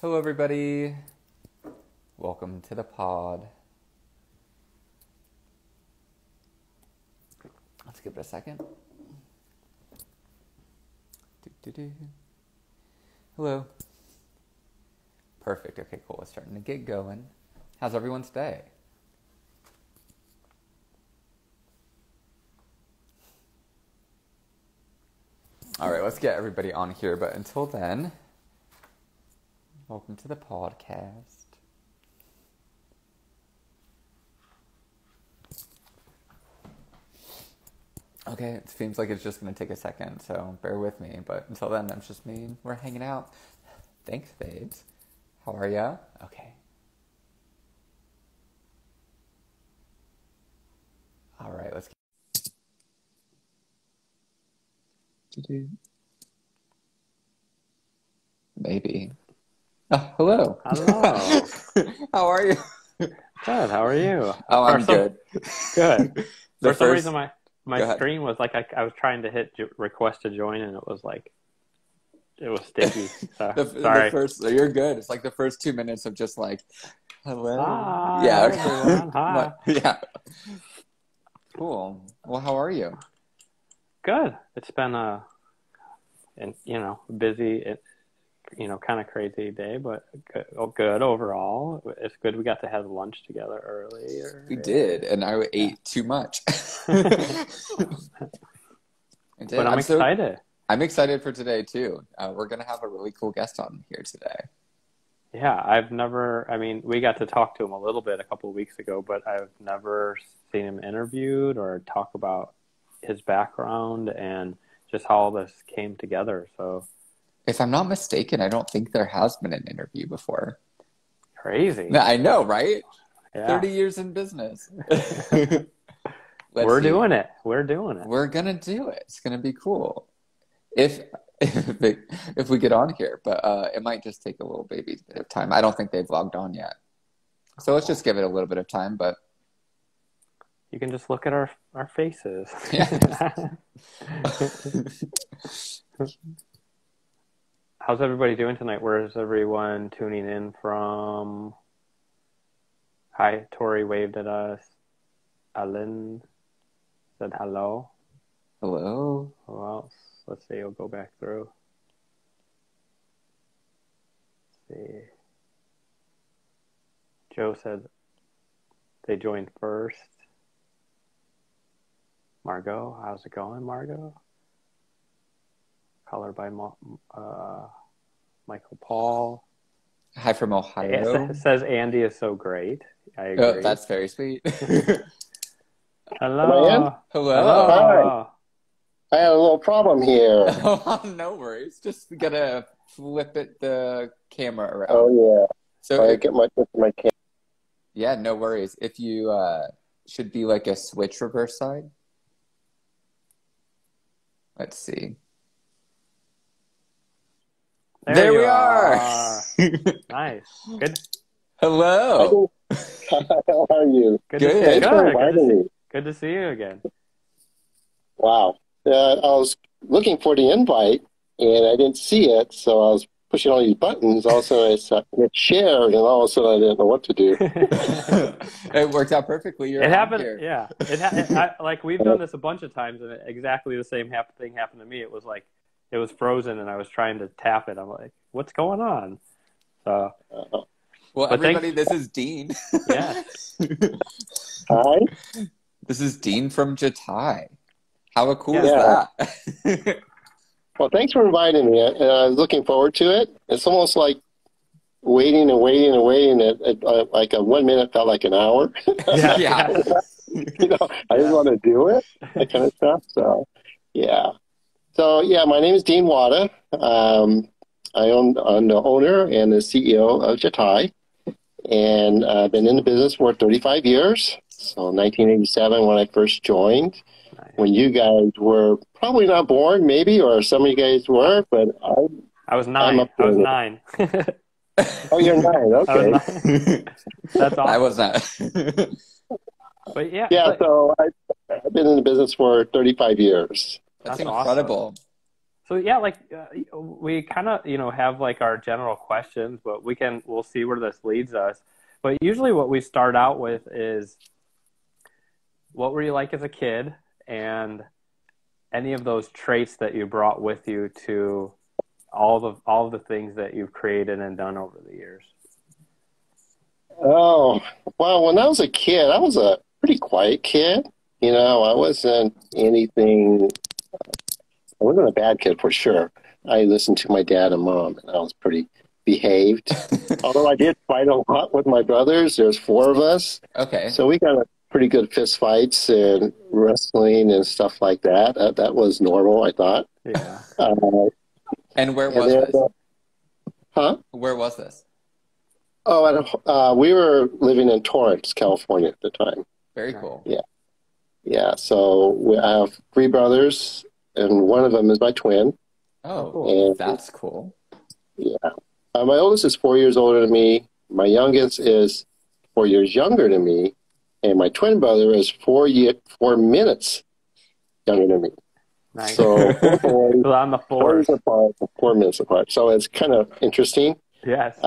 Hello everybody, welcome to the pod. Let's give it a second. Hello. Perfect, okay, cool, it's starting to get going. How's everyone's day? All right, let's get everybody on here, but until then, welcome to the podcast. Okay, it seems like it's just going to take a second, so bear with me. But until then, I'm just me. We're hanging out. Thanks, babes. How are ya? Okay. All right, let's get... Maybe. Oh, hello. Hello. How are you? Good. How are you? Oh, I'm good. Good. For some reason, my screen was like I was trying to hit request to join, and it was sticky. So, sorry. So you're good. It's like the first 2 minutes of just like, hello. Hi, yeah. Okay. Hi. Yeah. Cool. Well, how are you? Good. It's been busy. Kind of crazy day, but good overall. It's good we got to have lunch together earlier. We did, and I ate too much. But I'm excited. I'm excited for today, too. We're going to have a really cool guest on here today. Yeah, we got to talk to him a little bit a couple of weeks ago, but I've never seen him interviewed or talk about his background and just how all this came together, so... If I'm not mistaken, I don't think there has been an interview before. Crazy. I know, right? Yeah. 30 years in business. We're doing it. We're going to do it. It's going to be cool. If we get on here. But it might just take a little bit of time. I don't think they've logged on yet. So let's just give it a little bit of time. But you can just look at our faces. Yeah. How's everybody doing tonight? Where is everyone tuning in from? Hi, Tori waved at us. Alan said hello. Hello. Who else? Let's see. We'll go back through. Let's see. Joe said they joined first. Margot, how's it going, Margot? Color by Michael Paul. Hi from Ohio. It says Andy is so great. I agree. Oh, that's very sweet. Hello. Hello. Hi. I have a little problem here. Oh, no worries. Just gotta flip the camera around. Oh yeah. So I get my camera. Yeah, no worries. If you should be like a switch reverse side. Let's see. There we are. Nice. Good. Hello. How are you? Good. Good to see you again. Wow. I was looking for the invite, and I didn't see it, so I was pushing all these buttons. Also, I saw share, and all of a sudden I didn't know what to do. It worked out perfectly. It happened. Here. Yeah. We've done this a bunch of times, and exactly the same thing happened to me. It was like, it was frozen, and I was trying to tap it. I'm like, "What's going on?" So, everybody, this is Dean. Yeah. Hi. This is Dean from Jatai. How cool is that? Well, thanks for inviting me. I was looking forward to it. It's almost like waiting and waiting and waiting. Like a 1 minute felt like an hour. Yeah. I didn't want to do it. That kind of stuff. So, yeah. So, yeah, my name is Dean Wada. I'm the owner and the CEO of Jatai. And I've been in the business for 35 years. So, 1987 when I first joined. Nice. When you guys were probably not born, maybe, or some of you guys were, but I was nine. I was nine. Oh, you're nine. Okay. That's awesome. I was not. But, yeah. Yeah, so I've been in the business for 35 years. That's incredible. Awesome. So yeah, like we kind of, you know, have like our general questions, but we'll see where this leads us. But usually what we start out with is, what were you like as a kid, and any of those traits that you brought with you to all the things that you've created and done over the years? Oh, well, when I was a kid, I was a pretty quiet kid. You know, I wasn't anything. I wasn't a bad kid for sure. I listened to my dad and mom, and I was pretty behaved. Although I did fight a lot with my brothers. There's 4 of us. Okay. So we got a pretty good fist fights and wrestling and stuff like that. That was normal, I thought. Yeah. And where was this? Huh? Where was this? Oh, we were living in Torrance, California at the time. Very cool. Yeah. Yeah. So I have 3 brothers. And one of them is my twin. Oh, cool. And that's cool. Yeah. My oldest is 4 years older than me. My youngest is 4 years younger than me. And my twin brother is 4 minutes younger than me. Nice. So 4 boys, on the floor. 4 minutes apart. So it's kind of interesting. Yes.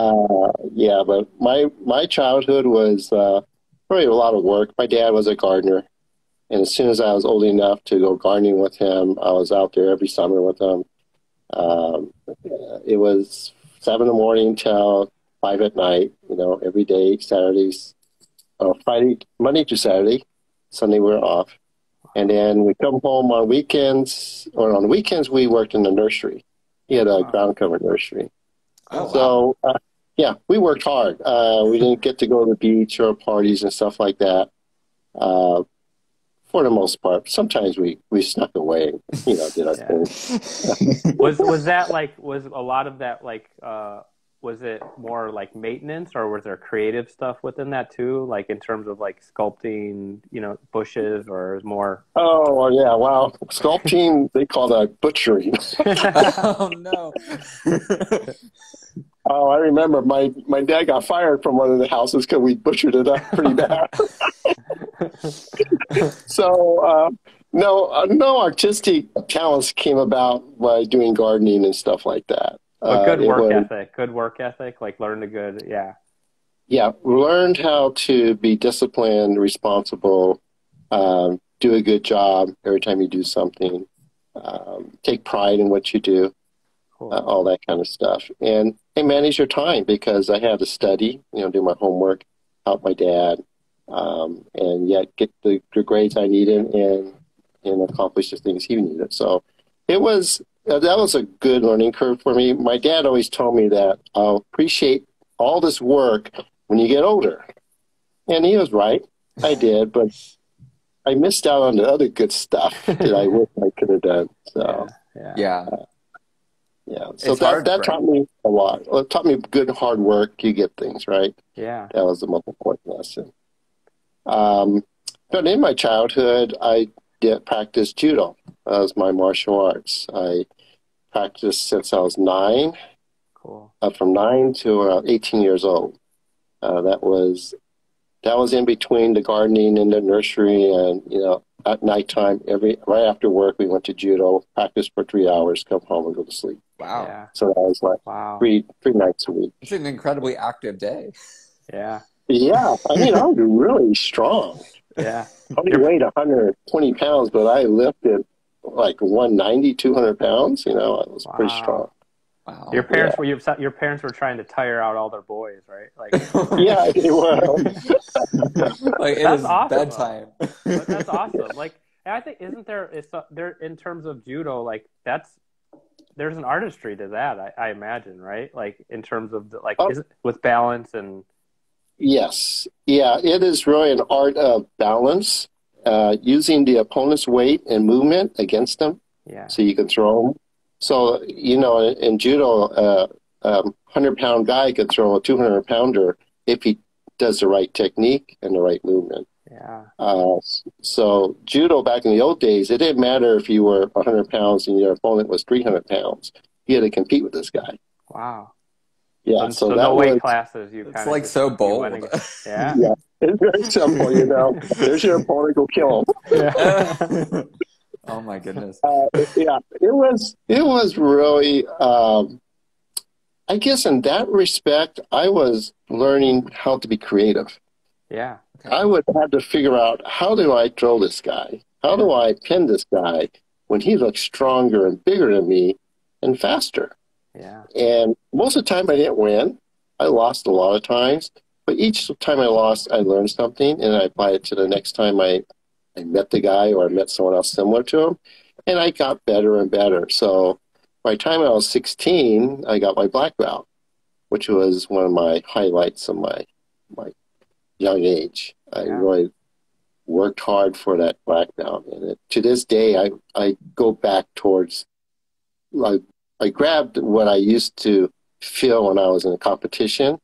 Yeah, but my childhood was probably a lot of work. My dad was a gardener. And as soon as I was old enough to go gardening with him, I was out there every summer with him. It was 7 in the morning till 5 at night, you know, every day, Saturdays, or Friday, Monday to Saturday. Sunday we were off. And then we come home on weekends, or on weekends we worked in the nursery. He had a ground cover nursery. Oh, so, wow. Yeah, we worked hard. We didn't get to go to the beach or parties and stuff like that. For the most part, sometimes we snuck away, you know, did our thing. was that like, was a lot of that like, was it more like maintenance, or was there creative stuff within that too? Like in terms of like sculpting, you know, bushes, or more? Oh yeah, wow. Sculpting, they call that butchering. Oh no. Oh, I remember my dad got fired from one of the houses because we butchered it up pretty bad. So, no artistic talents came about by doing gardening and stuff like that. But good work ethic. Good work ethic. Like learned a good, yeah. Yeah, learned how to be disciplined, responsible, do a good job every time you do something, take pride in what you do. All that kind of stuff, and manage your time, because I had to study, you know, do my homework, help my dad, and yet get the grades I needed and accomplish the things he needed. So it was that was a good learning curve for me. My dad always told me that I'll appreciate all this work when you get older, and he was right. I did, but I missed out on the other good stuff that I wish I could have done. So yeah. Yeah, so that taught me a lot. Well, it taught me good hard work. You get things, right? Yeah. That was the most important lesson. But in my childhood, I did practice judo as my martial arts. I practiced since I was 9. Cool. From 9 to around 18 years old. That was in between the gardening and the nursery, and, you know, at nighttime, right after work, we went to judo, practice for 3 hours, come home and go to sleep. Wow. Yeah. So that was like three nights a week. It's an incredibly active day. Yeah. Yeah. I mean, I was really strong. Yeah. I only weighed 120 pounds, but I lifted like 190, 200 pounds. You know, I was pretty strong. Wow. Your parents were your parents were trying to tire out all their boys, right? Like, yeah, they were. Like it is awesome. Bedtime. But that's awesome. Like, and I think in terms of judo, like there's an artistry to that. I imagine, right? Like in terms of with balance and. Yes. Yeah, it is really an art of balance, using the opponent's weight and movement against them. Yeah. So you can throw them. So, you know, in judo, a 100-pound guy could throw a 200-pounder if he does the right technique and the right movement. Yeah. So judo back in the old days, it didn't matter if you were 100 pounds and your opponent was 300 pounds. You had to compete with this guy. Wow. Yeah. So that no weight classes. It's like so bold. Yeah. Yeah. It's very simple, you know. There's your opponent, go kill him. Yeah. Oh my goodness. Yeah, it was really, I guess in that respect, I was learning how to be creative. Yeah. Okay. I would have to figure out, how do I throw this guy? How do I pin this guy when he looks stronger and bigger than me and faster? Yeah. And most of the time I didn't win. I lost a lot of times. But each time I lost, I learned something, and I applied it to the next time I met the guy or I met someone else similar to him, and I got better and better. So by the time I was 16, I got my black belt, which was one of my highlights of my young age. Yeah. I really worked hard for that black belt. And to this day, I go back towards, like, I grabbed what I used to feel when I was in a competition.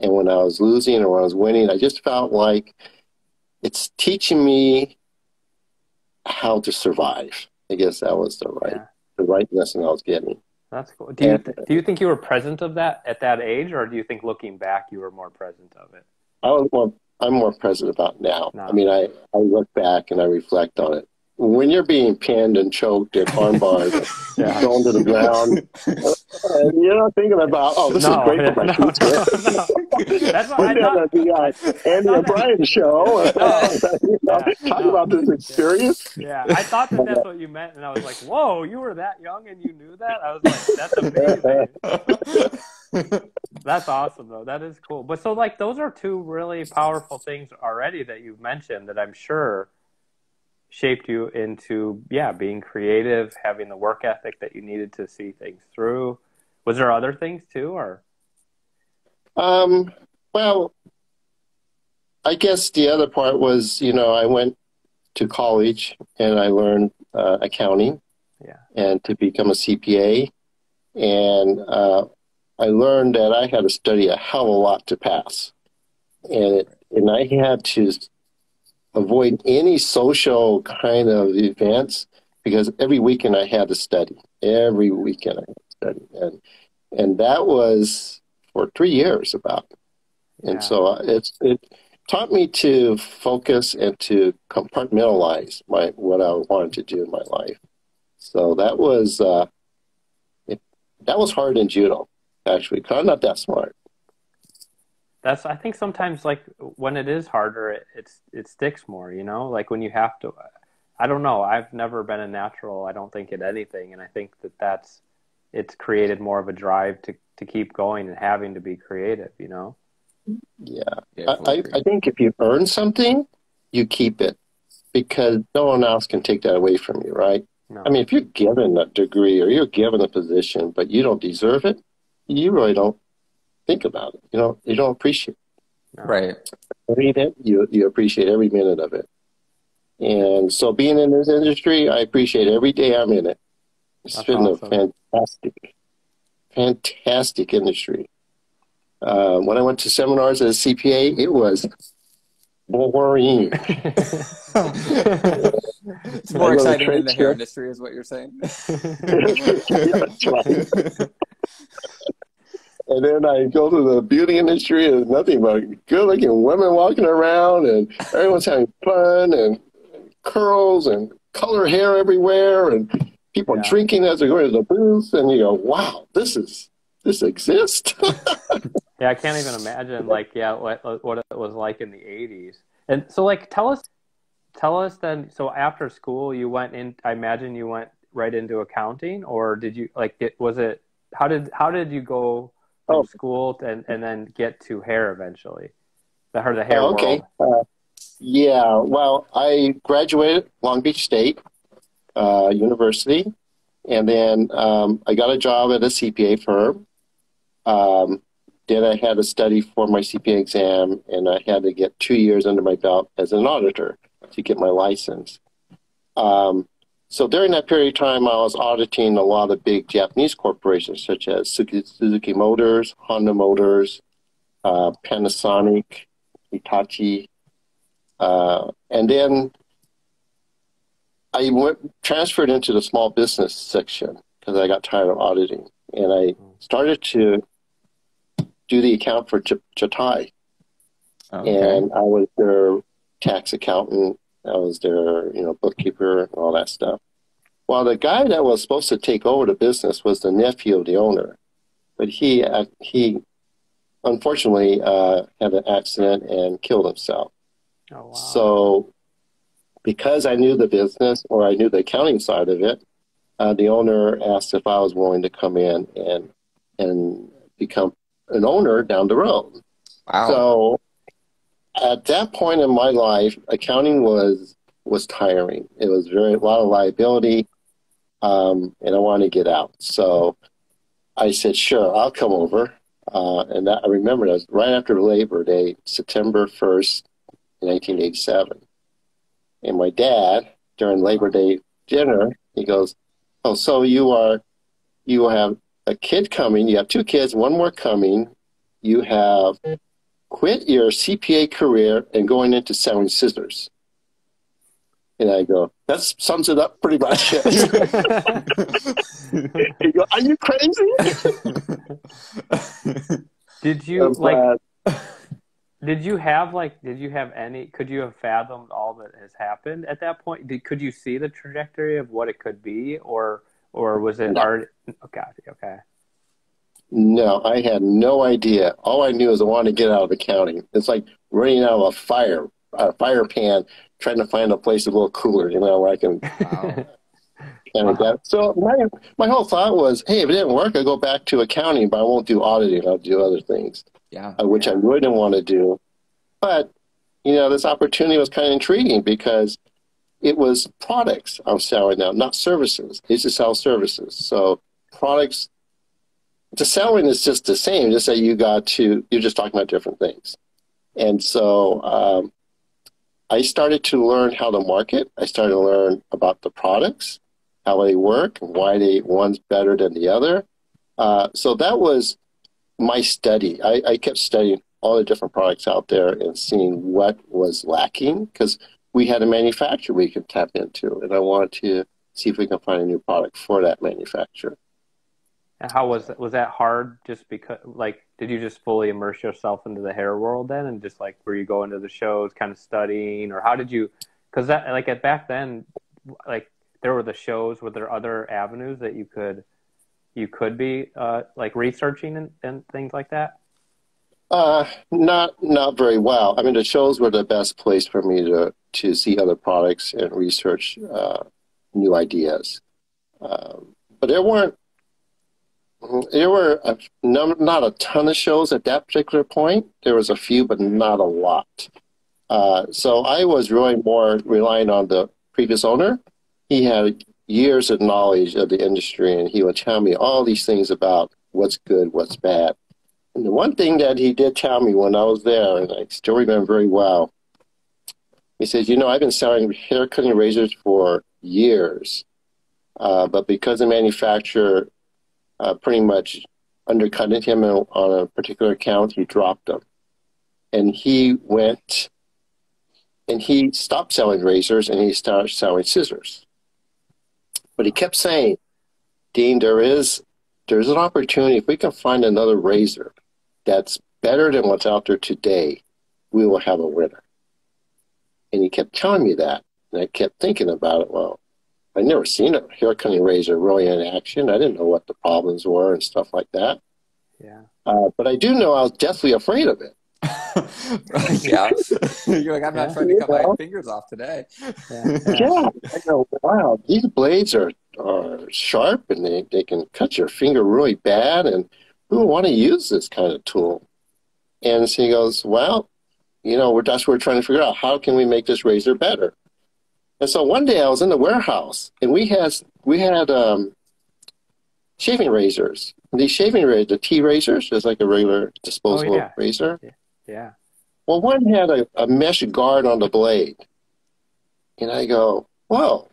And when I was losing or when I was winning, I just felt like it's teaching me how to survive. I guess that was the right lesson I was getting. That's cool. Do you think you were present of that at that age, or do you think looking back you were more present of it? I'm more present about now. No. I mean, I look back and I reflect on it. When you're being pinned and choked and armbarred and thrown to the ground, you're not thinking about, oh, this is great for my future. That's what I thought. Andy and Brian show. Talk about this experience. Yeah, I thought that that's what you meant, and I was like, whoa, you were that young and you knew that? I was like, that's amazing. That's awesome, though. That is cool. But so, like, those are two really powerful things already that you've mentioned that I'm sure shaped you into being creative, having the work ethic that you needed to see things through. Was there other things too, or? Well, I guess the other part was, I went to college and I learned accounting, and to become a CPA, and I learned that I had to study a hell of a lot to pass, and I had to avoid any social kind of events, because every weekend I had to study. And that was for 3 years about. And so it taught me to focus and to compartmentalize what I wanted to do in my life. So that was hard in judo, actually, because I'm not that smart. That's, I think sometimes, like, when it is harder, it sticks more, like when you have to, I don't know. I've never been a natural, I don't think, at anything. And I think that's, it's created more of a drive to keep going and having to be creative, Yeah. I think if you earn something, you keep it, because no one else can take that away from you. Right. No. I mean, if you're given a degree or you're given a position, but you don't deserve it, you really don't think about it. You don't appreciate it. Right. Read it, you appreciate every minute of it. And so being in this industry, I appreciate every day I'm in it. It's been awesome. A fantastic industry. When I went to seminars as a CPA, it was boring. It's more exciting than the hair industry is what you're saying. That's right. And then I go to the beauty industry, and there's nothing but good-looking women walking around, and everyone's having fun, and curls, and color hair everywhere, and people drinking as they're going to the booth, and you go, wow, this exists? I can't even imagine, what it was like in the 80s. And so, tell us then, so after school, you went in, I imagine you went right into accounting, or did you, how did you go from school and then get to hair eventually? The hair world. Well, I graduated Long Beach State University, and then I got a job at a CPA firm. Then I had to study for my CPA exam, and I had to get 2 years under my belt as an auditor to get my license. So during that period of time, I was auditing a lot of big Japanese corporations, such as Suzuki Motors, Honda Motors, Panasonic, Hitachi. And then I transferred into the small business section because I got tired of auditing. And I started to do the account for Jatai. Okay. And I was their tax accountant. I was their, bookkeeper and all that stuff. Well, the guy that was supposed to take over the business was the nephew of the owner, but he unfortunately had an accident and killed himself. Oh, wow. So because I knew the business, or I knew the accounting side of it, the owner asked if I was willing to come in and become an owner down the road. Wow. So at that point in my life, accounting was tiring. It was a lot of liability, and I wanted to get out. So I said, sure, I'll come over. And that, I remember that was right after Labor Day, September 1st, 1987. And my dad, during Labor Day dinner, he goes, oh, so you have a kid coming. You have two kids, one more coming. You have quit your CPA career and going into selling scissors. And I go, that sums it up pretty much. You go, are you crazy? Did you could you have fathomed all that has happened at that point? Could you see the trajectory of what it could be, or was it already? Oh, God, okay. No, I had no idea. All I knew is I wanted to get out of accounting. It's like running out of a fire pan, trying to find a place a little cooler, you know, where I can. Wow. So my whole thought was, hey, if it didn't work, I'll go back to accounting, but I won't do auditing. I'll do other things, which I really didn't want to do. But, you know, this opportunity was kind of intriguing because it was products I'm selling now, not services. I used to sell services. So products, the selling is just the same, just that you're just talking about different things. And so I started to learn how to market. I started to learn about the products, how they work, why one's better than the other. So that was my study. I kept studying all the different products out there and seeing what was lacking, because we had a manufacturer we could tap into, and I wanted to see if we can find a new product for that manufacturer. And how was that hard? Just because, like, did you just fully immerse yourself into the hair world then, and just like, were you going to the shows, kind of studying, or how did you? Because that, like, at back then, like, there were the shows. Were there other avenues that you could be like researching and things like that? Not very well. I mean, the shows were the best place for me to see other products and research new ideas. But there weren't. There were not a ton of shows at that particular point. There was a few, but not a lot. So I was really more relying on the previous owner. He had years of knowledge of the industry, and he would tell me all these things about what's good, what's bad. And the one thing that he did tell me when I was there, and I still remember very well, he says, you know, I've been selling hair cutting razors for years, but because the manufacturer pretty much undercutted him on a particular account, he dropped him. And he went and he stopped selling razors and he started selling scissors. But he kept saying, Dean, there's an opportunity. If we can find another razor that's better than what's out there today, we will have a winner. And he kept telling me that. And I kept thinking about it. Well, I'd never seen a hair cutting razor really in action. I didn't know what the problems were and stuff like that. Yeah. But I do know I was deathly afraid of it. Yeah. You're like, I'm not trying to cut my fingers off today. Yeah. I go, wow, these blades are sharp and they can cut your finger really bad, and who would want to use this kind of tool? And so he goes, well, you know, that's what we're trying to figure out. How can we make this razor better? And so one day I was in the warehouse, and we had shaving razors. And these shaving razors, the T razors, just like a regular disposable razor. Yeah. Well, one had a mesh guard on the blade. And I go, whoa,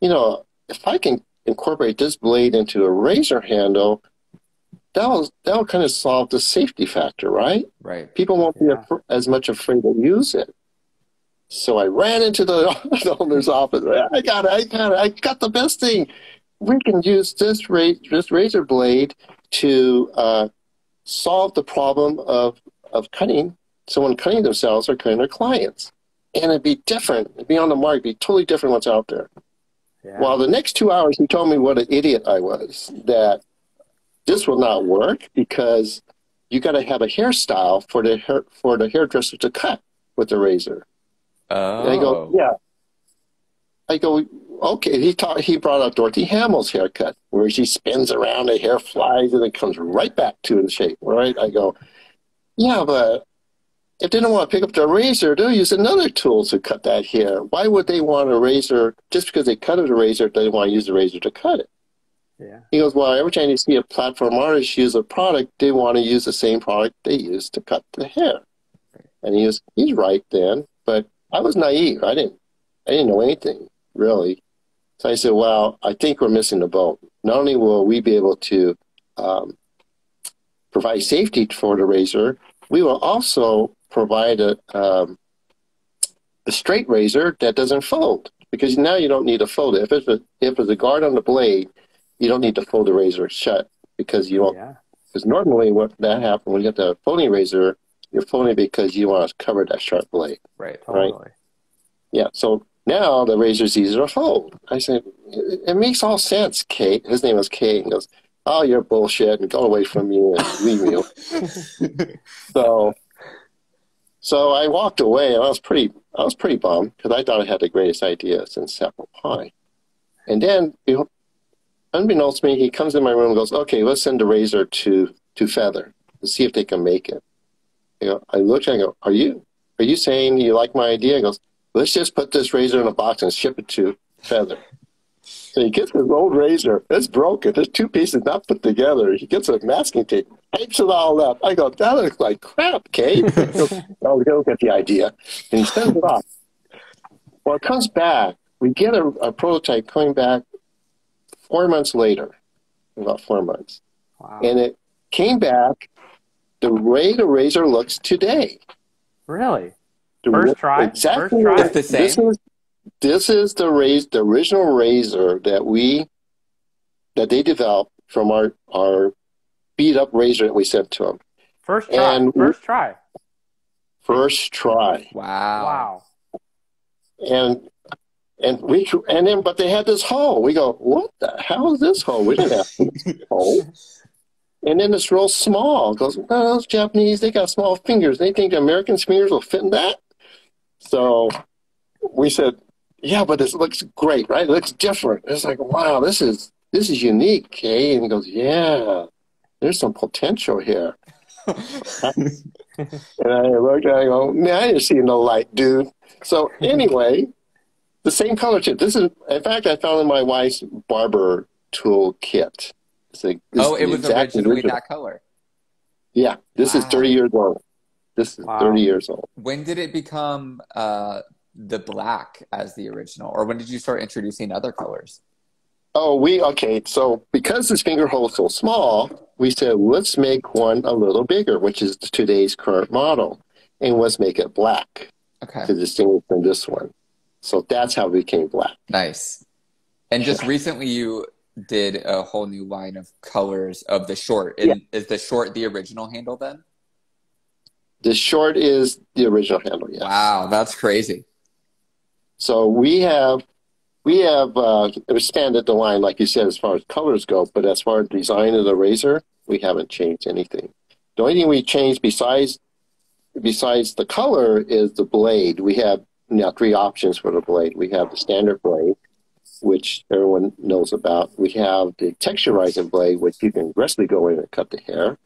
you know, if I can incorporate this blade into a razor handle, that'll kind of solve the safety factor, right? Right. People won't be as much afraid to use it. So I ran into the owner's office. I got it. I got the best thing. We can use this razor blade to solve the problem of cutting, someone cutting themselves or cutting their clients. And it'd be different. It'd be on the market. It'd be totally different what's out there. Yeah. Well, the next 2 hours, he told me what an idiot I was, that this will not work because you got to have a hairstyle for the hairdresser to cut with the razor. Oh. And I go, yeah. I go, okay. He brought out Dorothy Hamill's haircut, where she spins around, the hair flies, and it comes right back to the shape, right? I go, yeah, but if they don't want to pick up the razor, they'll use another tool to cut that hair. Why would they want a razor? Just because they cut it a razor, they want to use the razor to cut it. Yeah. He goes, well, every time you see a platform artist use a product, they want to use the same product they use to cut the hair. And he was, he's right then, but I was naive. I didn't know anything, really. So I said, well, I think we're missing the boat. Not only will we be able to provide safety for the razor, we will also provide a straight razor that doesn't fold, because now you don't need to fold it. If it's a guard on the blade, you don't need to fold the razor shut, because you won't. Because normally what that happens when you get the folding razor, you're folding because you want to cover that sharp blade. Right. Totally. Right. Yeah. So now the razor's easier to fold. I said, it makes all sense, Kate. His name was Kate. He goes, oh, you're bullshit, and go away from me and leave you. So I walked away, and I was pretty bummed, because I thought I had the greatest idea since Sapphire Pine. And then, unbeknownst to me, he comes in my room and goes, okay, let's send the razor to Feather to see if they can make it. You know, I looked at him and go, are you saying you like my idea? He goes, let's just put this razor in a box and ship it to Feather. So he gets his old razor. It's broken. There's two pieces not put together. He gets a masking tape, tapes it all up. I go, that looks like crap, Kate. I'll go get the idea. And he sends it off. Well, it comes back. We get a prototype coming back 4 months later, about 4 months. Wow. And it came back the way the razor looks today. Really? First try? Exactly. First try. It's the same. This is the original razor that they developed from our beat up razor that we sent to them. First try. And first try. Wow. And then they had this hole. We go, what the hell is this hole? We didn't have this hole. And then it's real small. It goes, oh, those Japanese, they got small fingers. They think the American fingers will fit in that. So we said, yeah, but this looks great, right? It looks different. It's like, wow, this is unique, Kay. And he goes, yeah, there's some potential here. And I looked at it and I go, man, I didn't see no light, dude. So anyway, the same color tip. This is, in fact, I found in my wife's barber tool kit. It was originally that color. Yeah, this is 30 years old. This is 30 years old. When did it become the black as the original, or when did you start introducing other colors? So because this finger hole is so small, we said, let's make one a little bigger, which is today's current model, and let's make it black to distinguish from this one. So that's how it became black. Nice. And just recently you did a whole new line of colors of the short. And is the short the original handle then? The short is the original handle, yes. Wow, that's crazy. So we have expanded the line, like you said, as far as colors go, but as far as design of the razor, we haven't changed anything. The only thing we changed besides the color is the blade. We have now 3 options for the blade. We have the standard blade, which everyone knows about. We have the texturizing blade, which you can aggressively go in and cut the hair.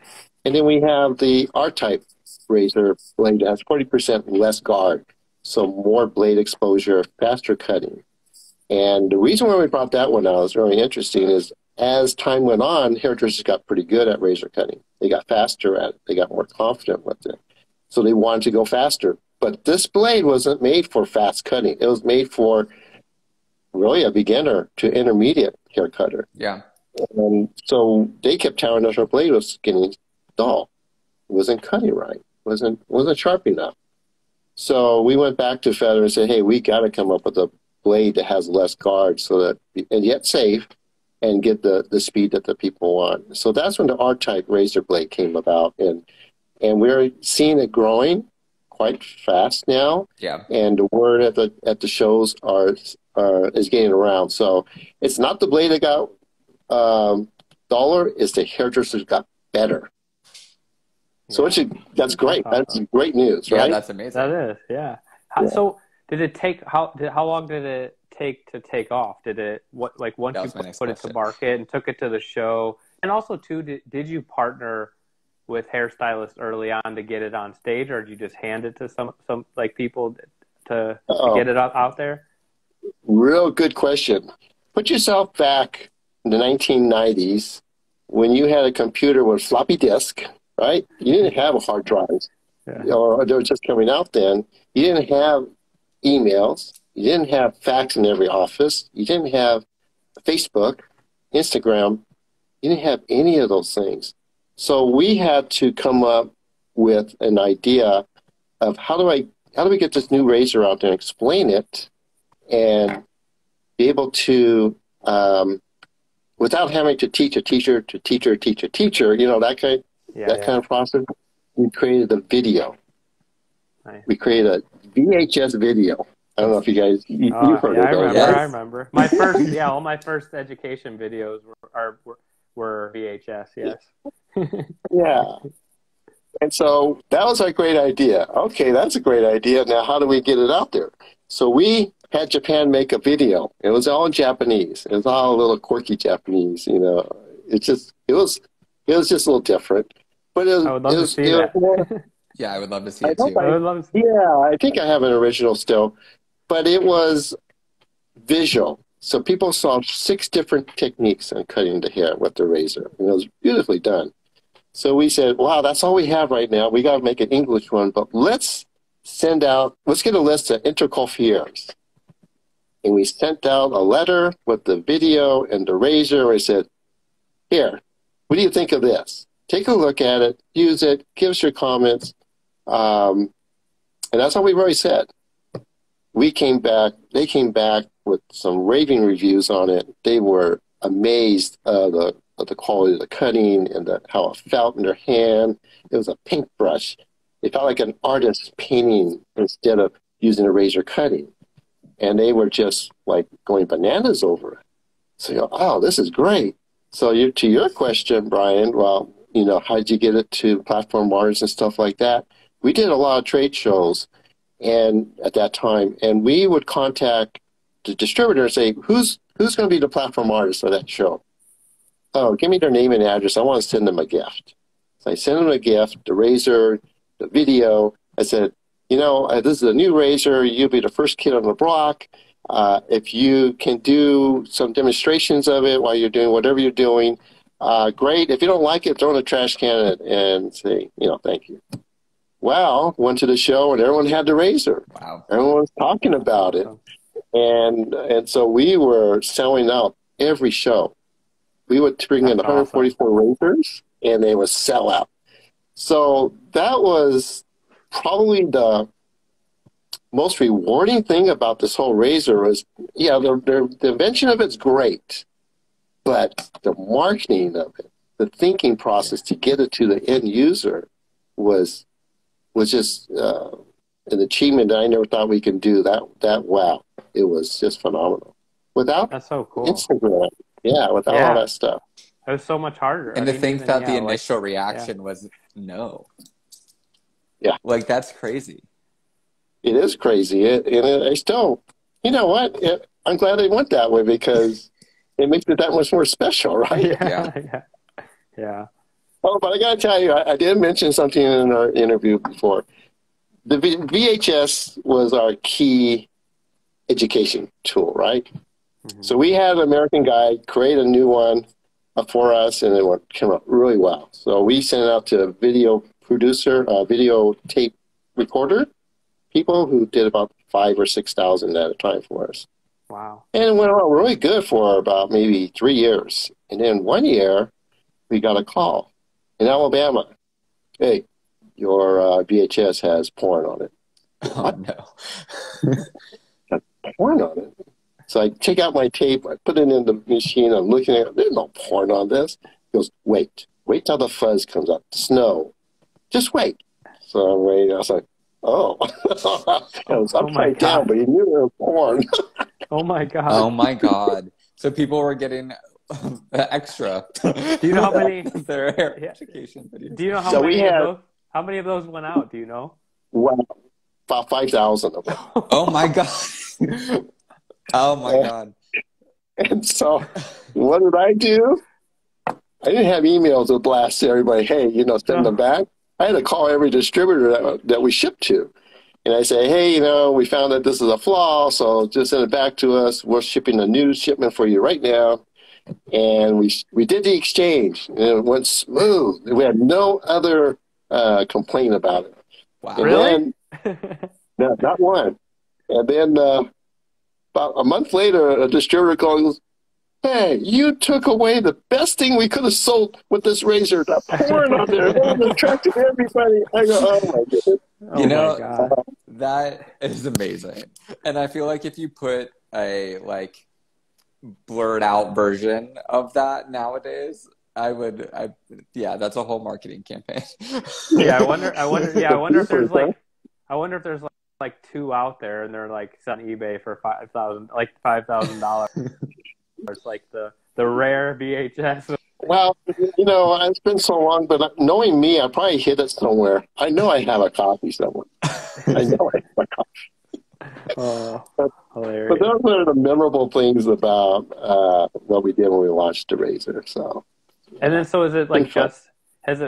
And then we have the R-type razor blade that has 40% less guard, so more blade exposure, faster cutting. And the reason why we brought that one out is really interesting is as time went on, hairdressers got pretty good at razor cutting. They got faster at it. They got more confident with it. So they wanted to go faster. But this blade wasn't made for fast cutting. It was made for really a beginner to intermediate hair cutter. Yeah. And so they kept telling us our blade was getting dull. It wasn't cutting right. It wasn't sharp enough. So we went back to Feather and said, hey, we got to come up with a blade that has less guard so that, and yet safe, and get the speed that the people want. So that's when the R-type razor blade came about, and we're seeing it growing quite fast now. Yeah. And the word at the shows is getting around. So it's not the blade that got duller, it's the hairdressers got better. So it should, that's great. That's great news, right? Yeah, that's amazing. That is, yeah. So did it take, how long did it take to take off? Did it, like once you put it to market and took it to the show? And also too, did you partner with hairstylists early on to get it on stage, or did you just hand it to some like people to get it out there? Real good question. Put yourself back in the 1990s when you had a computer with floppy disk. Right? You didn't have a hard drive, or they were just coming out then. You didn't have emails. You didn't have fax in every office. You didn't have Facebook, Instagram. You didn't have any of those things. So we had to come up with an idea of how do we get this new razor out there and explain it and be able to without having to teach a teacher to teacher, teach a teacher, you know, that kind of, kind of process. We created a video. Nice. We created a VHS video. I don't know if you guys you heard of those. I remember. My first, all my first education videos were VHS. Yes. Yeah. And so that was a great idea. Okay, that's a great idea. Now, how do we get it out there? So we had Japan make a video. It was all in Japanese. It was all a little quirky Japanese. You know, it was just a little different. But it was, I would love to see that. Yeah, I would love to see it too. I would love to see I think I have an original still. But it was visual. So people saw 6 different techniques on cutting the hair with the razor. And it was beautifully done. So we said, wow, that's all we have right now. We got to make an English one. But let's get a list of intercoiffeurs. And we sent out a letter with the video and the razor. We said, here, what do you think of this? Take a look at it, use it, give us your comments. And that's all we've already said. We came back, they came back with some raving reviews on it. They were amazed at the quality of the cutting and how it felt in their hand. It was a paintbrush. It felt like an artist painting instead of using a razor cutting. And they were just like going bananas over it. So you go, oh, this is great. So to your question, Brian, well, you know, how did you get it to platform artists and stuff like that? We did a lot of trade shows and at that time, and we would contact the distributor and say, who's going to be the platform artist for that show? Oh, give me their name and address. I want to send them a gift. So I sent them a gift, the razor, the video. I said, you know, this is a new razor. You'll be the first kid on the block. If you can do some demonstrations of it while you're doing whatever you're doing, great. If you don't like it, throw in a trash can and say, you know, thank you. Wow, went to the show and everyone had the razor. Wow. Everyone was talking about it. And so we were selling out every show. We would bring in 144 razors and they would sell out. So that was probably the most rewarding thing about this whole razor is, yeah, the invention of it's great, but the marketing of it, the thinking process to get it to the end user was just an achievement that I never thought we could do. Wow, it was just phenomenal. That's so cool. Instagram, without all that stuff, it was so much harder. And the initial reaction was no. Yeah, like that's crazy. It is crazy, I still, you know what? I'm glad they went that way because it makes it that much more special, right? Yeah. Oh, but I gotta tell you, I did mention something in our interview before. The VHS was our key education tool, right? Mm-hmm. So we had an American guy create a new one for us, and it came out really well. So we sent it out to a video producer, a video tape recorder. People who did about 5,000 or 6,000 at a time for us. Wow. And it went on really good for about maybe 3 years. And then one year, we got a call in Alabama. Hey, your VHS has porn on it. Oh, no. Porn on it? So I take out my tape, I put it in the machine, I'm looking at it, there's no porn on this. He goes, wait till the fuzz comes up, the snow. Just wait. So I'm waiting, I was like, Oh, I was upside down, but he knew it was porn. Oh my god! Oh my god! So people were getting extra. Do you know how many? Their education videos. Do you know how how many of those went out? Do you know? Well, about 5,000 of them. Oh my god! Oh my god! And so, what did I do? I didn't have emails to blast everybody, hey, you know, send them back. I had to call every distributor that we shipped to. And I say, hey, you know, we found that this is a flaw, so just send it back to us. We're shipping a new shipment for you right now. And we did the exchange, and it went smooth. We had no other complaint about it. Wow. And really? Then, no, not one. And then about a month later, a distributor goes, hey, you took away the best thing we could have sold with this razor. That porn on there. It attracted everybody. I go, oh my goodness. You know, that is amazing. And I feel like if you put a, like, blurred out version of that nowadays, I would, yeah, that's a whole marketing campaign. Yeah, I wonder if there's, like, I wonder if there's, like, two out there and they're, like, on eBay for $5,000. It's like the rare VHS. Well, you know, it's been so long, but knowing me, I probably hid it somewhere. I know I have a copy somewhere. I know I have a copy. Hilarious. But those are the memorable things about what we did when we launched the razor. So. And then, so is it like has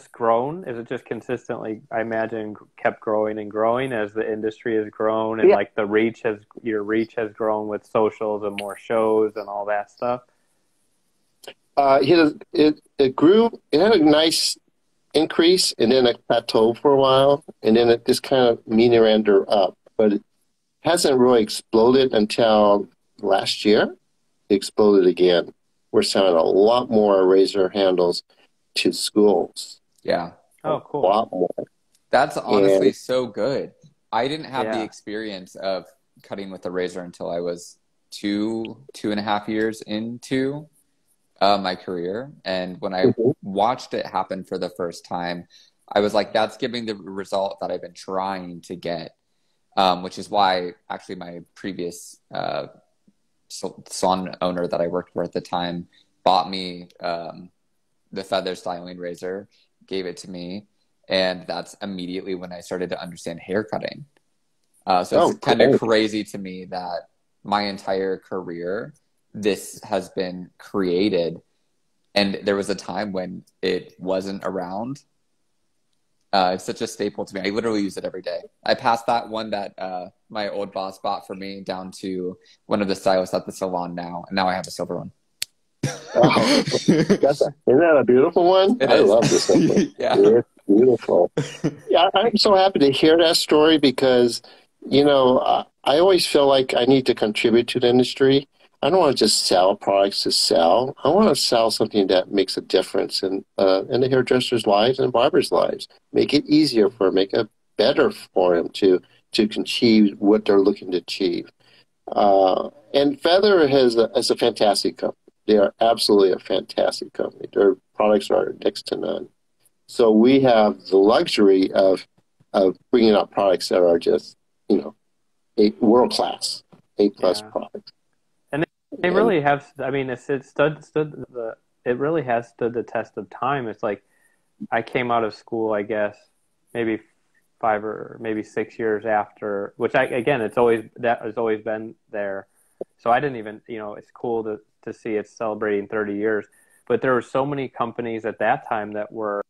it grown? Is it just consistently, I imagine, kept growing and growing as the industry has grown and like the reach has, your reach has grown with socials and more shows and all that stuff? It grew, it had a nice increase and then it plateaued for a while and then it just kind of meandered up, but it hasn't really exploded until last year. It exploded again. We're selling a lot more razor handles to schools. Yeah. Oh, cool. A lot more. That's honestly so good. I didn't have the experience of cutting with a razor until I was two and a half years into my career. And when I watched it happen for the first time, I was like, that's giving the result that I've been trying to get, which is why actually my previous salon owner that I worked for at the time bought me the Feather Styling Razor, gave it to me, and that's immediately when I started to understand hair cutting. So it's kind of crazy to me that my entire career, this has been created, and there was a time when it wasn't around. It's such a staple to me. I literally use it every day. I passed that one that my old boss bought for me down to one of the stylists at the salon now, and now I have a silver one. Oh, isn't that a beautiful one? I love this one. Yeah. It's beautiful. Yeah, I'm so happy to hear that story because, you know, I always feel like I need to contribute to the industry. I don't want to just sell products to sell. I want to sell something that makes a difference in the hairdresser's lives and barber's lives. Make it easier for them, make it better for them to achieve what they're looking to achieve. And Feather is a fantastic company. They are absolutely a fantastic company. Their products are next to none. So we have the luxury of bringing out products that are just, you know, world-class, A-plus products. And they really have, I mean, it really has stood the test of time. It's like I came out of school, I guess, maybe 5 or maybe 6 years after, which, again, that has always been there. So I didn't even, you know, it's cool to see it's celebrating 30 years, but there were so many companies at that time that were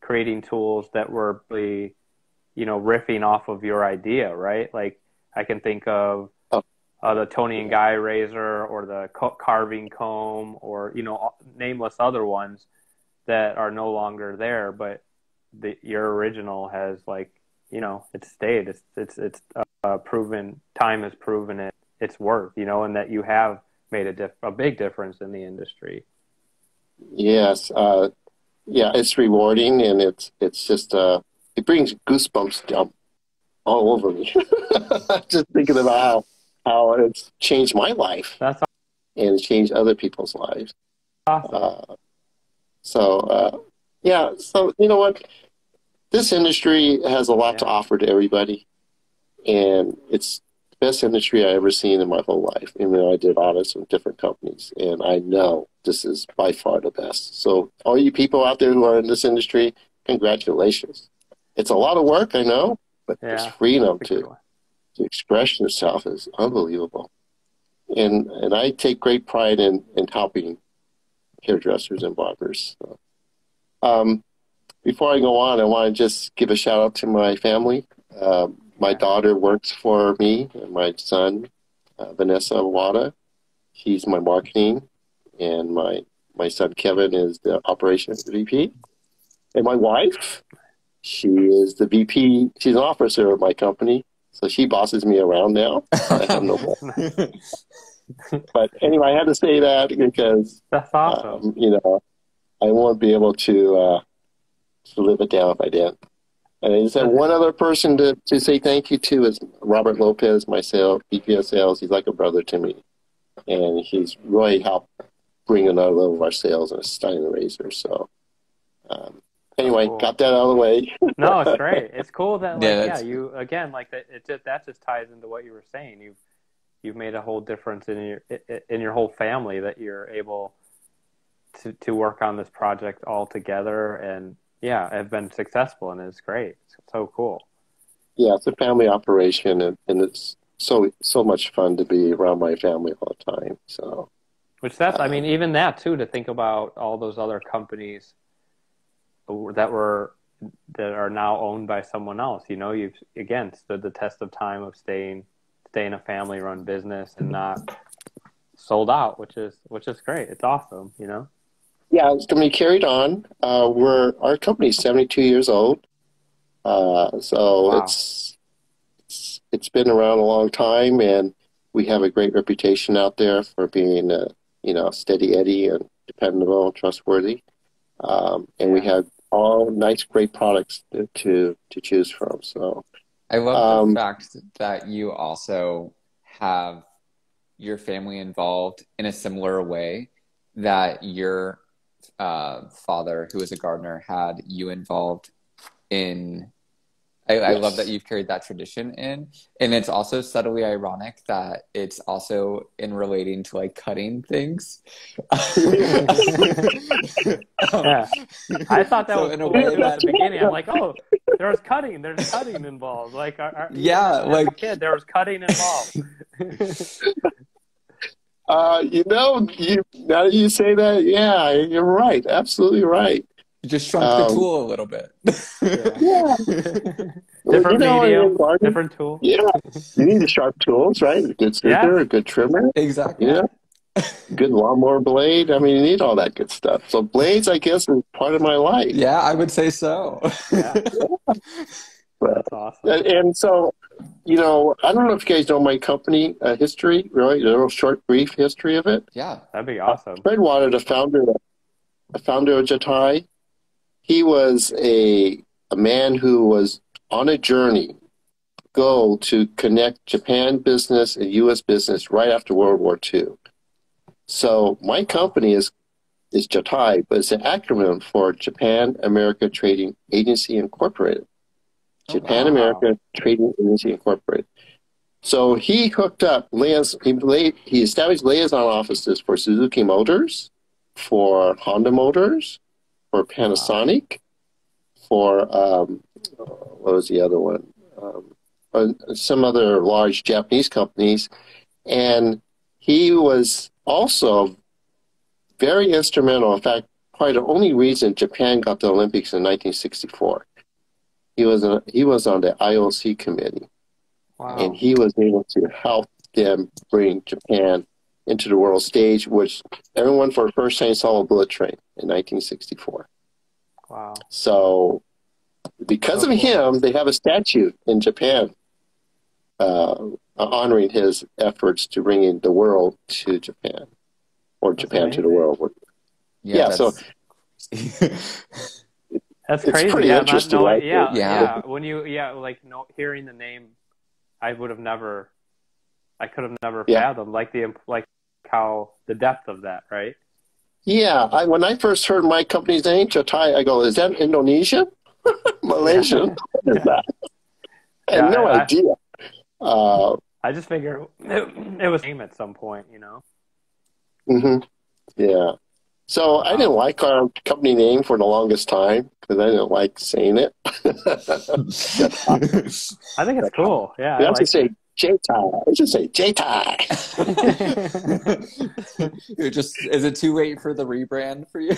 creating tools that were, you know, riffing off of your idea, right? Like I can think of the Tony and Guy razor or the carving comb or, you know, nameless other ones that are no longer there, but your original has, like, you know, it's stayed. It's proven, time has proven it. It's worth, you know, and that you have made a big difference in the industry. Yes. Yeah, it's rewarding, and it's just, it brings goosebumps down all over me. Just thinking about how it's changed my life. That's awesome. And it's changed other people's lives. Awesome. So, yeah, so you know what? this industry has a lot to offer to everybody, and it's the best industry I ever seen in my whole life. Even though I did audits with different companies, and I know this is by far the best. So all you people out there who are in this industry, congratulations. It's a lot of work, I know, but this freedom to express yourself is unbelievable. And I take great pride in helping hairdressers and barbers. So, before I go on, I want to just give a shout out to my family. My daughter works for me, and my son, Vanessa Wada. He's my marketing, and my son Kevin is the operations VP. And my wife, she is the VP. She's an officer of my company, so she bosses me around now. I have no problem. But anyway, I had to say that because that's awesome. You know, I won't be able to live it down if I didn't. And I just had one other person to say thank you to is Robert Lopez, myself, VP of Sales. He's like a brother to me, and he's really helped bring another level of our sales and a Styling Razor. So anyway, cool. Got that out of the way. No, it's great. It's cool that, like, you again, like that just ties into what you were saying. You've made a whole difference in your whole family that you're able to work on this project all together and have been successful, and it's great. It's so cool. Yeah, it's a family operation, and it's so much fun to be around my family all the time. So, which that's I mean, even that too, to think about all those other companies that are now owned by someone else. You know, you've again stood the test of time of staying a family-run business and not sold out, which is great. It's awesome, you know? Yeah, it's going to be carried on. Our company's 72 years old. So wow. It's been around a long time, and we have a great reputation out there for being, steady Eddie and dependable and trustworthy. And we have all nice, great products to choose from. So I love the fact that you also have your family involved in a similar way that your father, who is a gardener, had you involved in. I love that you've carried that tradition in. And it's also subtly ironic that it's also in relating to, like, cutting things. I thought that was in a way at the beginning. I'm like, oh, there's cutting involved. Like, like a kid, there was cutting involved. Now that you say that, you're right. Absolutely right. You just shrunk the tool a little bit. Different medium, different tool. Yeah. You need the sharp tools, right? A good scooper, a good trimmer. Exactly. Yeah. Good lawnmower blade. I mean, you need all that good stuff. So blades, I guess, is part of my life. Yeah, I would say so. That's awesome. And so, I don't know if you guys know my company history, really, a little short, brief history of it. Yeah, that'd be awesome. Fred Wada, the founder of Jatai, he was a man who was on a journey, goal to connect Japan business and U.S. business right after World War II. So my company is Jatai, but it's an acronym for Japan America Trading Agency Incorporated. Japan America Trading Agency Incorporated. So he hooked up, he established liaison offices for Suzuki Motors, for Honda Motors, for Panasonic, for what was the other one? Some other large Japanese companies. And he was also very instrumental. In fact, probably the only reason Japan got the Olympics in 1964. He was on the IOC committee. Wow. And he was able to help them bring Japan into the world stage, which everyone for the first time saw a bullet train in 1964. Wow. So because of him, they have a statue in Japan honoring his efforts to bring in the world to Japan, or that's Japan amazing. To the world. Yeah so that's crazy. It's pretty interesting. When you, hearing the name, I could have never fathomed, like how the depth of that, right? Yeah, when I first heard my company's name, Jatai, I go, is that Indonesia? Malaysian. Yeah. Is that? I had no idea. I just figure it was at some point, you know. Mm-hmm. Yeah. So I didn't like our company name for the longest time because I didn't like saying it. I think it's cool. Yeah. I like to say Jatai. I just say Jatai. Just is it too late for the rebrand for you?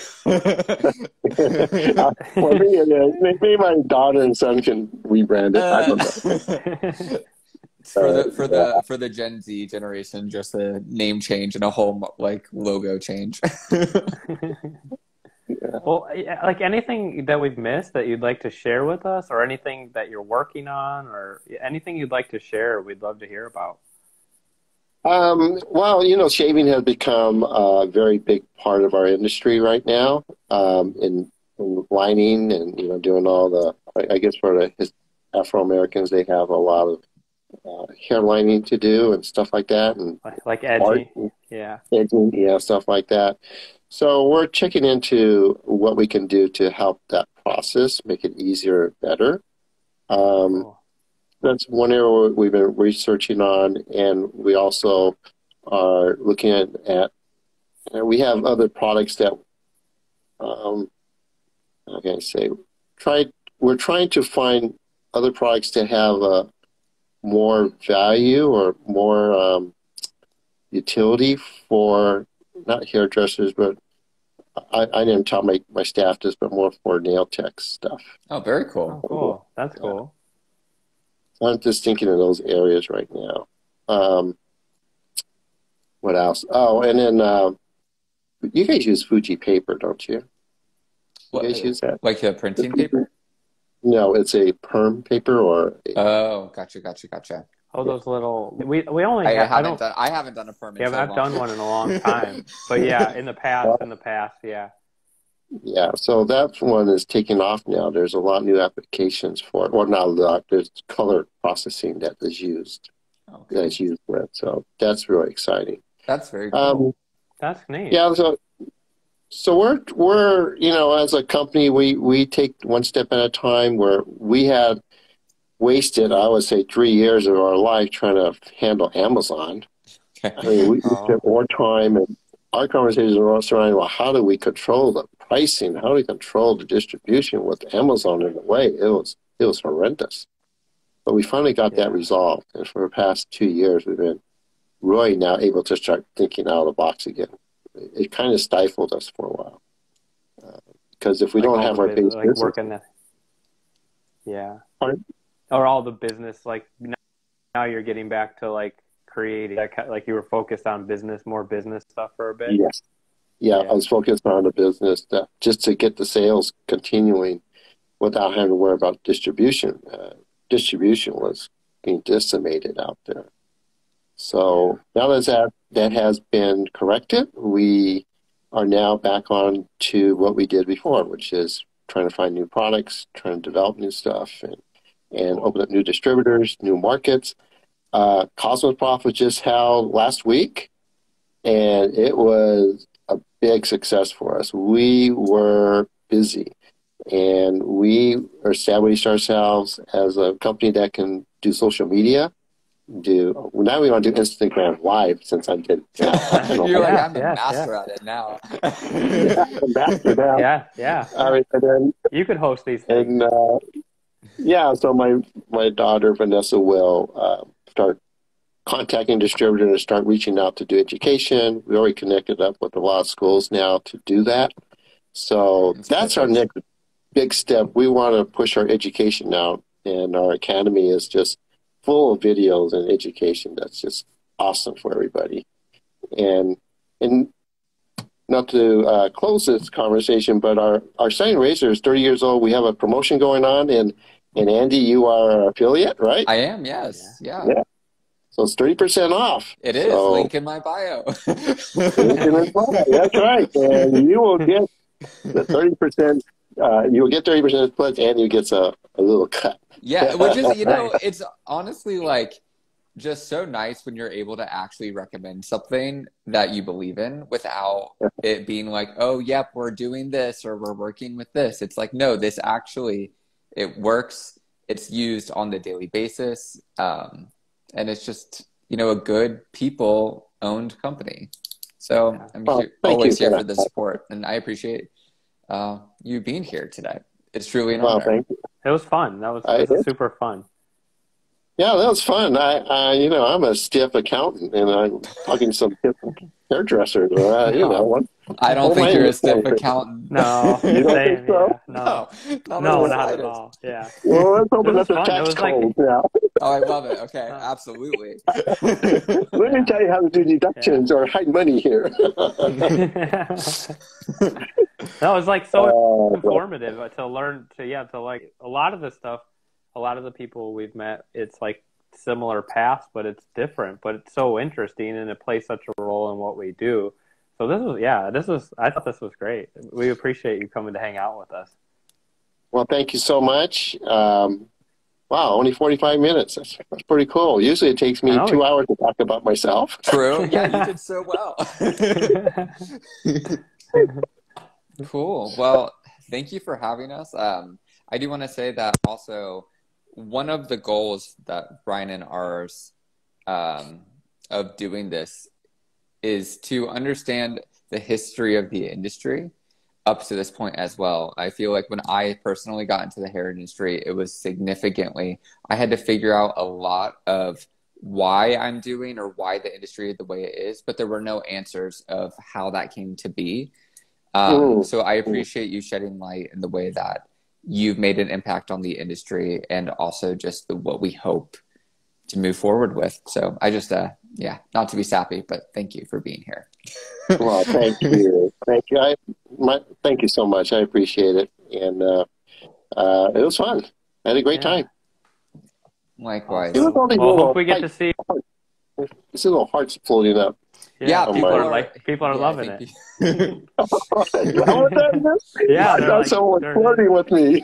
For me, it is. Maybe my daughter and son can rebrand it. I don't know. For the Gen Z generation, just a name change and a whole like logo change. Well, like anything that we've missed that you'd like to share with us, or anything that you're working on, or anything you'd like to share, we'd love to hear about. Well, you know, shaving has become a very big part of our industry right now, in lining and, you know, doing all the, I guess for the Afro-Americans, they have a lot of hair lining to do and stuff like that, and like edging, stuff like that. So we're checking into what we can do to help that process, make it easier, better. Cool. That's one area we've been researching on, and we also are looking at we have other products that we're trying to find other products that have a more value or more utility for not hairdressers, but I didn't tell my staff this, but more for nail tech stuff. Oh, very cool. Oh, cool. That's cool. I'm just thinking of those areas right now. What else? Oh, and then you guys use Fuji paper, don't you? You guys use that? Like a printing paper? No, it's a perm paper or... Oh, gotcha. Oh, those little... We only... I haven't done a perm in so long. Yeah, I've done one in a long time. But yeah, in the past, yeah. Yeah, so that one is taking off now. There's a lot of new applications for it. Well, not a lot. There's color processing that is used. Okay. That is used with. So that's really exciting. That's very cool. That's neat. Yeah, So we're you know, as a company, we take one step at a time. Where we had wasted, I would say, 3 years of our life trying to handle Amazon. I mean, we spent more time, and our conversations were surrounding, well, how do we control the pricing? How do we control the distribution with Amazon in a way? It was horrendous. But we finally got that resolved, and for the past 2 years, we've been really now able to start thinking out of the box again. It kind of stifled us for a while because if we don't have our business, Pardon? Or all the business, like now you're getting back to like creating, like you were focused on more business stuff for a bit. Yes, I was focused on the business stuff just to get the sales continuing without having to worry about distribution. Distribution was being decimated out there. So now that has been corrected, we are now back on to what we did before, which is trying to find new products, trying to develop new stuff, and open up new distributors, new markets. CosmoProf was just held last week, and it was a big success for us. We were busy, and we established ourselves as a company that can do social media. Now we want to do Instagram Live since I did. You're like, I'm the master at it now. Yeah. All right, and then, you could host these things. And, so my daughter Vanessa will start contacting distributors and start reaching out to do education. We already connected up with a lot of schools now to do that. So that's our next big step. We want to push our education now, and our academy is just full of videos and education that's just awesome for everybody. And not to close this conversation, but our Styling Razor is 30 years old. We have a promotion going on, and Andy, you are our affiliate, right? I am, yes. Yeah. So it's 30% off. It is. So, link in my bio. That's right. And you will get the 30%. You'll get 30% plus, and you get a little cut. Yeah, which is, you know, it's honestly like just so nice when you're able to actually recommend something that you believe in without it being like, oh, yep, we're doing this or we're working with this. It's like, no, this actually It works. It's used on the daily basis. And it's just, you know, a good people-owned company. So I'm always here for the support, and I appreciate you being here today. It's truly an honor. Thank you. It was fun. That was super fun. Yeah, that was fun. I you know, I'm a stiff accountant, and I'm fucking some hairdresser. You know, I don't think you're a stiff accountant. No, you don't think so? Yeah. No, not at all. Yeah. Well, let's hope it's a tax code now. Oh, I love it. Okay, absolutely. Let me tell you how to do deductions or hide money here. No, it's like so informative to learn to like a lot of the stuff. A lot of the people we've met, it's like similar paths, but it's different. But it's so interesting, and it plays such a role in what we do. So this was, I thought this was great. We appreciate you coming to hang out with us. Well, thank you so much. Wow, only 45 minutes. That's pretty cool. Usually it takes me 2 hours to talk about myself. True. Yeah, you did so well. Cool. Well, thank you for having us. I do want to say that also, one of the goals that Brian and ours of doing this is to understand the history of the industry up to this point as well. I feel like when I personally got into the hair industry, it was significantly, I had to figure out a lot of why I'm doing or why the industry is the way it is, but there were no answers of how that came to be. So I appreciate you shedding light in the way that you've made an impact on the industry and also just what we hope to move forward with. So I just, yeah, not to be sappy, but thank you for being here. Well, thank you. Thank you. Thank you so much. I appreciate it. And it was fun. I had a great time. Likewise. Well, hope we get to see. It's a little hearts floating up. Yeah, people are loving it. Yeah, I thought someone was flirting with me.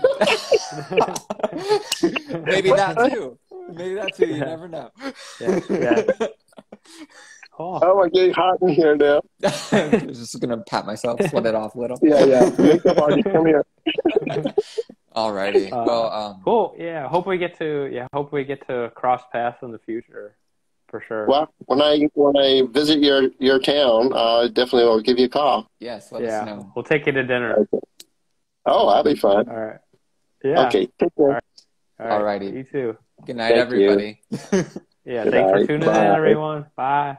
Maybe that too. You never know. Cool. Oh, I'm getting hot in here now. I'm just gonna pat myself, sweat it off a little. Come here. Alrighty. Well, cool. Yeah, hope we get to cross paths in the future. For sure. Well, when I visit your town, definitely will give you a call. Yes, let us know. We'll take you to dinner. Okay. Oh, that'll be fun. All right. Yeah. Okay. Take care. All right. All right. Alrighty. You too. Good night, everybody. Thanks for tuning in, everyone. Bye.